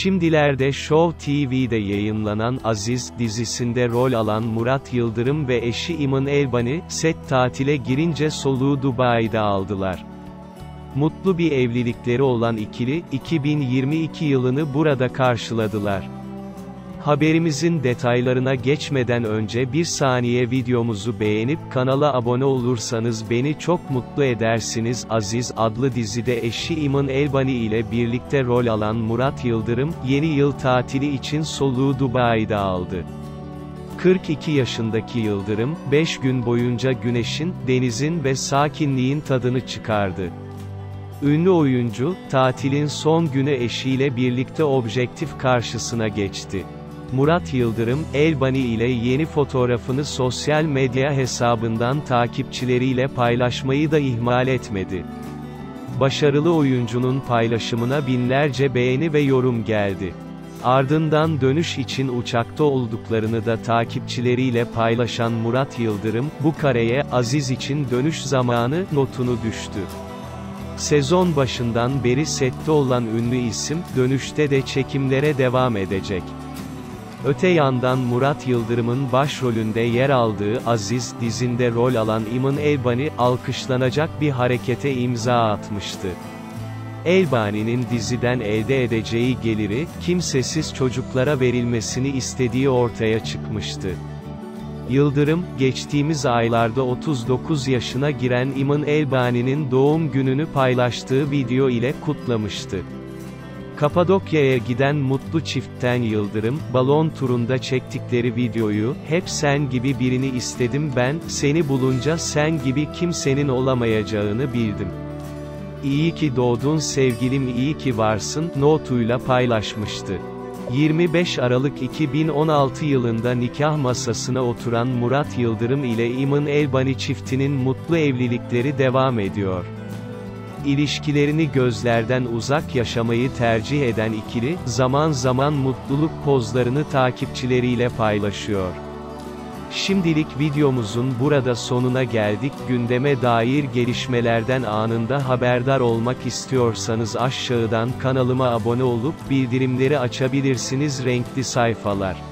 Şimdilerde Show TV'de yayımlanan Aziz dizisinde rol alan Murat Yıldırım ve eşi İman Elbani, set tatile girince soluğu Dubai'de aldılar. Mutlu bir evlilikleri olan ikili, 2022 yılını burada karşıladılar. Haberimizin detaylarına geçmeden önce bir saniye videomuzu beğenip kanala abone olursanız beni çok mutlu edersiniz. Aziz adlı dizide eşi İman Elbani ile birlikte rol alan Murat Yıldırım, yeni yıl tatili için soluğu Dubai'de aldı. 42 yaşındaki Yıldırım, 5 gün boyunca güneşin, denizin ve sakinliğin tadını çıkardı. Ünlü oyuncu, tatilin son günü eşiyle birlikte objektif karşısına geçti. Murat Yıldırım, Elbani ile yeni fotoğrafını sosyal medya hesabından takipçileriyle paylaşmayı da ihmal etmedi. Başarılı oyuncunun paylaşımına binlerce beğeni ve yorum geldi. Ardından dönüş için uçakta olduklarını da takipçileriyle paylaşan Murat Yıldırım, bu kareye Aziz için dönüş zamanı notunu düştü. Sezon başından beri sette olan ünlü isim, dönüşte de çekimlere devam edecek. Öte yandan Murat Yıldırım'ın başrolünde yer aldığı Aziz dizinde rol alan İman Elbani, alkışlanacak bir harekete imza atmıştı. Elbani'nin diziden elde edeceği geliri, kimsesiz çocuklara verilmesini istediği ortaya çıkmıştı. Yıldırım, geçtiğimiz aylarda 39 yaşına giren İman Elbani'nin doğum gününü paylaştığı video ile kutlamıştı. Kapadokya'ya giden mutlu çiftten Yıldırım, balon turunda çektikleri videoyu, "Hep sen gibi birini istedim ben, seni bulunca sen gibi kimsenin olamayacağını bildim. İyi ki doğdun sevgilim, iyi ki varsın" notuyla paylaşmıştı. 25 Aralık 2016 yılında nikah masasına oturan Murat Yıldırım ile İman Elbani çiftinin mutlu evlilikleri devam ediyor. İlişkilerini gözlerden uzak yaşamayı tercih eden ikili, zaman zaman mutluluk pozlarını takipçileriyle paylaşıyor. Şimdilik videomuzun burada sonuna geldik. Gündeme dair gelişmelerden anında haberdar olmak istiyorsanız aşağıdan kanalıma abone olup bildirimleri açabilirsiniz. Renkli Sayfalar.